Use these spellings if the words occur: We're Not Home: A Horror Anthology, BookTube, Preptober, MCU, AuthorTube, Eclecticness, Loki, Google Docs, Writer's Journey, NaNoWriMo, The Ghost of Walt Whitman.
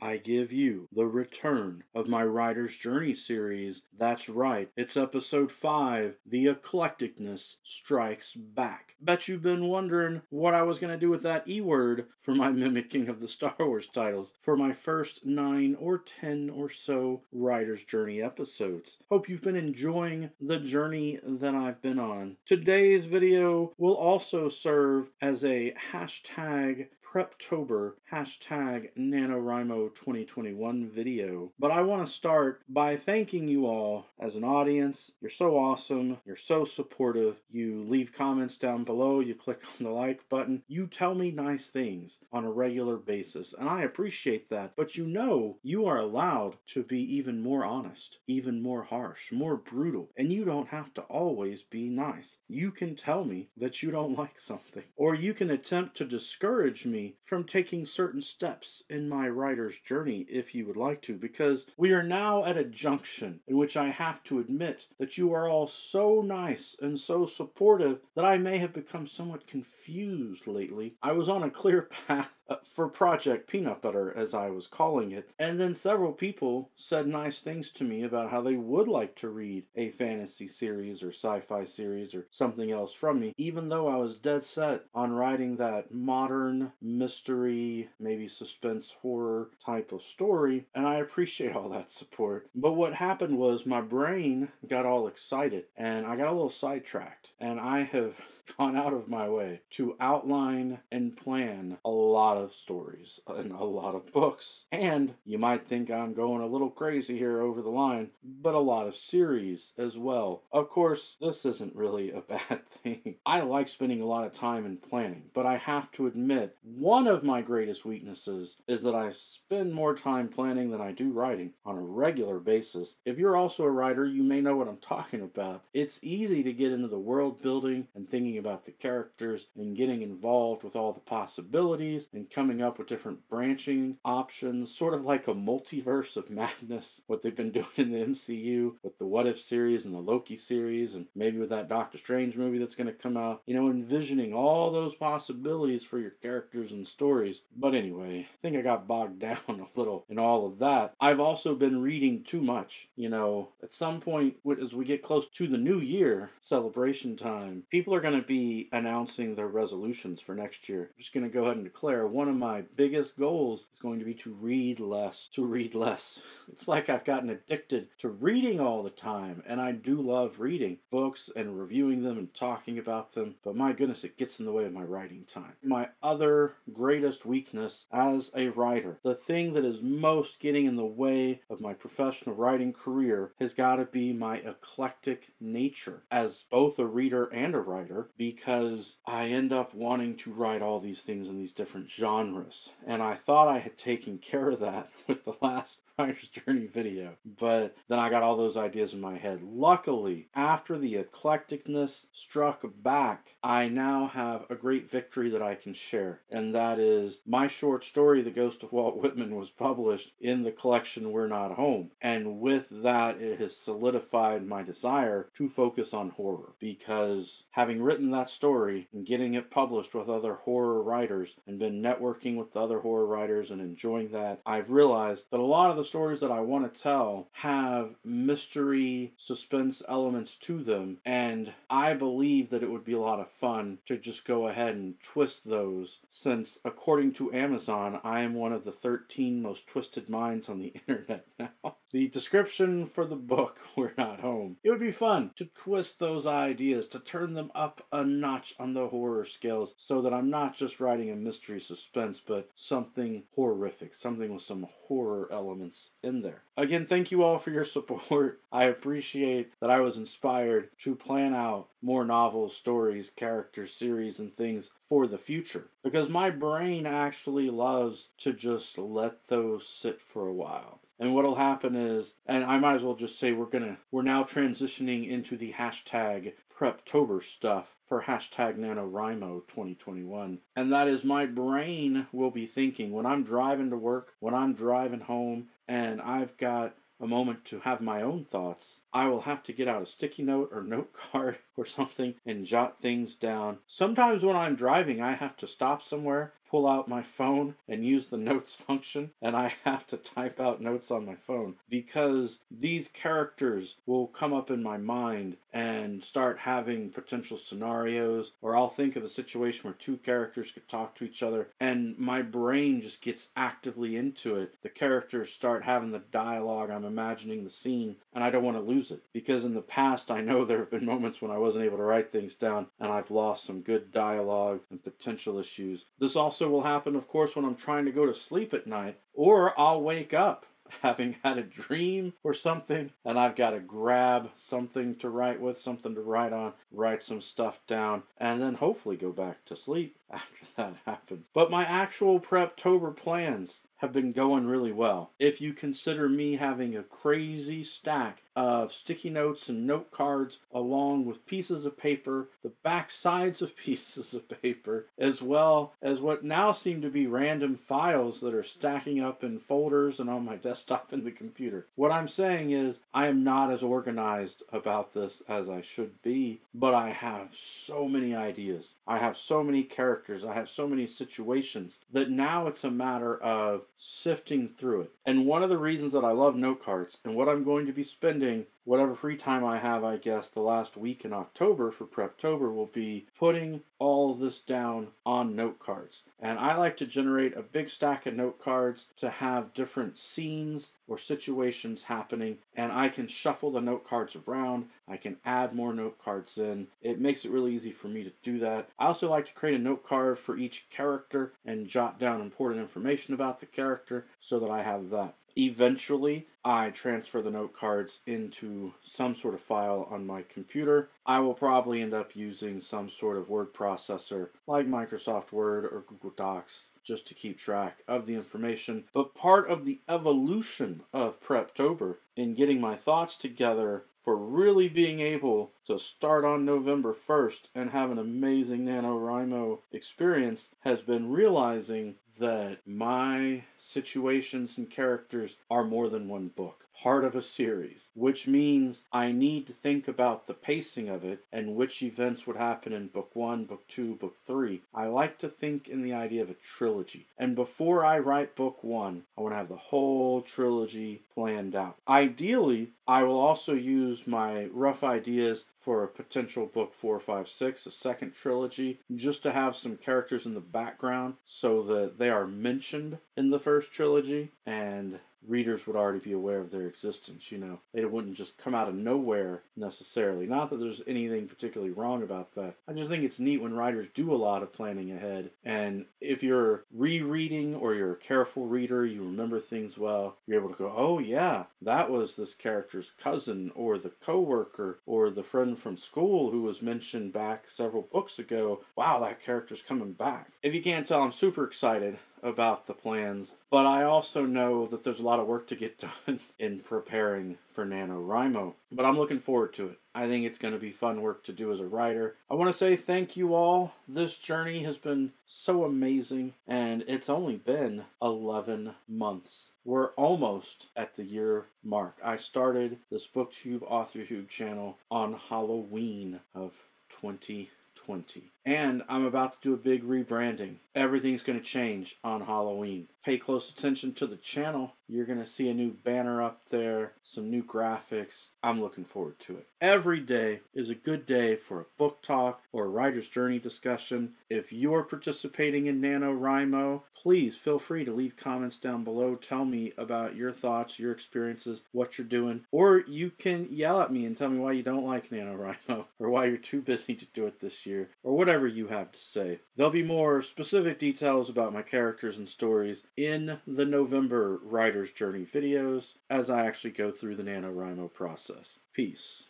I give you the return of my Writer's Journey series. That's right, it's episode 5, The Eclecticness Strikes Back. Bet you've been wondering what I was going to do with that E-word for my mimicking of the Star Wars titles for my first 9 or 10 or so Writer's Journey episodes. Hope you've been enjoying the journey that I've been on. Today's video will also serve as a hashtag Preptober hashtag NaNoWriMo 2021 video. But I want to start by thanking you all as an audience. You're so awesome. You're so supportive. You leave comments down below. You click on the like button. You tell me nice things on a regular basis. And I appreciate that. But you know you are allowed to be even more honest, even more harsh, more brutal. And you don't have to always be nice. You can tell me that you don't like something. Or you can attempt to discourage me from taking certain steps in my writer's journey if you would like to, because we are now at a junction in which I have to admit that you are all so nice and so supportive that I may have become somewhat confused lately. I was on a clear path for Project Peanut Butter, as I was calling it, and then several people said nice things to me about how they would like to read a fantasy series or sci-fi series or something else from me, even though I was dead set on writing that modern mystery, maybe suspense horror type of story, and I appreciate all that support. But what happened was my brain got all excited, and I got a little sidetracked, and I have gone out of my way to outline and plan a lot of stories and a lot of books. And you might think I'm going a little crazy here over the line, but a lot of series as well. Of course, this isn't really a bad thing. I like spending a lot of time in planning, but I have to admit, one of my greatest weaknesses is that I spend more time planning than I do writing on a regular basis. If you're also a writer, you may know what I'm talking about. It's easy to get into the world building and thinking about the characters and getting involved with all the possibilities and coming up with different branching options, sort of like a multiverse of madness, what they've been doing in the MCU with the What If series and the Loki series, and maybe with that Doctor Strange movie that's going to come out, you know, envisioning all those possibilities for your characters and stories. But anyway, I think I got bogged down a little in all of that. I've also been reading too much. You know, at some point as we get close to the new year, celebration time, people are going to be announcing their resolutions for next year. I'm just going to go ahead and declare one of my biggest goals is going to be to read less, It's like I've gotten addicted to reading all the time, and I do love reading books and reviewing them and talking about them, but my goodness, it gets in the way of my writing time. My other greatest weakness as a writer, the thing that is most getting in the way of my professional writing career, has got to be my eclectic nature as both a reader and a writer, because I end up wanting to write all these things in these different genres. And I thought I had taken care of that with the last Writer's Journey video, but then I got all those ideas in my head. Luckily, after the eclecticness struck back, I now have a great victory that I can share, and that is my short story, The Ghost of Walt Whitman, was published in the collection We're Not Home, and with that, it has solidified my desire to focus on horror, because having written that story and getting it published with other horror writers and been networking with other horror writers and enjoying that, I've realized that a lot of the stories that I want to tell have mystery, suspense elements to them, and I believe that it would be a lot of fun to just go ahead and twist those, since according to Amazon, I am one of the 13 most twisted minds on the internet now. The description for the book, We're Not Home. It would be fun to twist those ideas, to turn them up a notch on the horror scales, so that I'm not just writing a mystery suspense, but something horrific, something with some horror elements in there. Again, thank you all for your support. I appreciate that I was inspired to plan out more novels, stories, characters, series, and things for the future, because my brain actually loves to just let those sit for a while. And what'll happen is, and I might as well just say we're now transitioning into the hashtag Preptober stuff for hashtag NaNoWriMo 2021. And that is, my brain will be thinking when I'm driving to work, when I'm driving home, and I've got a moment to have my own thoughts, I will have to get out a sticky note or note card or something and jot things down. Sometimes when I'm driving, I have to stop somewhere pull out my phone and use the notes function, and I have to type out notes on my phone because these characters will come up in my mind and start having potential scenarios, or I'll think of a situation where two characters could talk to each other and my brain just gets actively into it. The characters start having the dialogue, I'm imagining the scene, and I don't want to lose it, because in the past I know there have been moments when I wasn't able to write things down and I've lost some good dialogue and potential issues. This also will happen, of course, when I'm trying to go to sleep at night, or I'll wake up having had a dream or something, and I've got to grab something to write with, something to write on, write some stuff down, and then hopefully go back to sleep after that happens. But my actual Preptober plans have been going really well. If you consider me having a crazy stack of sticky notes and note cards along with pieces of paper, the back sides of pieces of paper, as well as what now seem to be random files that are stacking up in folders and on my desktop and the computer. What I'm saying is I am not as organized about this as I should be, but I have so many ideas. I have so many characters. I have so many situations that now it's a matter of sifting through it. And one of the reasons that I love note cards, and what I'm going to be spending whatever free time I have, I guess, the last week in October for Preptober, will be putting all this down on note cards. And I like to generate a big stack of note cards to have different scenes or situations happening, and I can shuffle the note cards around. I can add more note cards in. It makes it really easy for me to do that. I also like to create a note card for each character and jot down important information about the character so that I have that. Eventually, I transfer the note cards into some sort of file on my computer. I will probably end up using some sort of word processor like Microsoft Word or Google Docs just to keep track of the information. But part of the evolution of Preptober in getting my thoughts together for really being able to start on November 1st and have an amazing NaNoWriMo experience has been realizing that my situations and characters are more than one book, part of a series, which means I need to think about the pacing of it and which events would happen in book 1, book 2, book 3. I like to think in the idea of a trilogy, and before I write book 1, I want to have the whole trilogy planned out. Ideally, I will also use my rough ideas for a potential book 4, 5, 6, a second trilogy, just to have some characters in the background so that they are mentioned in the first trilogy and readers would already be aware of their existence, you know. They wouldn't just come out of nowhere necessarily. Not that there's anything particularly wrong about that. I just think it's neat when writers do a lot of planning ahead. And if you're rereading or you're a careful reader, you remember things well, you're able to go, oh yeah, that was this character's cousin or the coworker or the friend from school who was mentioned back several books ago. Wow, that character's coming back. If you can't tell, I'm super excited about the plans, but I also know that there's a lot of work to get done in preparing for NaNoWriMo, but I'm looking forward to it. I think it's going to be fun work to do as a writer. I want to say thank you all. This journey has been so amazing, and it's only been 11 months. We're almost at the year mark. I started this BookTube, AuthorTube channel on Halloween of 2020. And I'm about to do a big rebranding. Everything's going to change on Halloween. Pay close attention to the channel. You're going to see a new banner up there, some new graphics. I'm looking forward to it. Every day is a good day for a book talk or a writer's journey discussion. If you're participating in NaNoWriMo, please feel free to leave comments down below. Tell me about your thoughts, your experiences, what you're doing. Or you can yell at me and tell me why you don't like NaNoWriMo or why you're too busy to do it this year or whatever you have to say. There'll be more specific details about my characters and stories in the November Writer's Journey videos as I actually go through the NaNoWriMo process. Peace.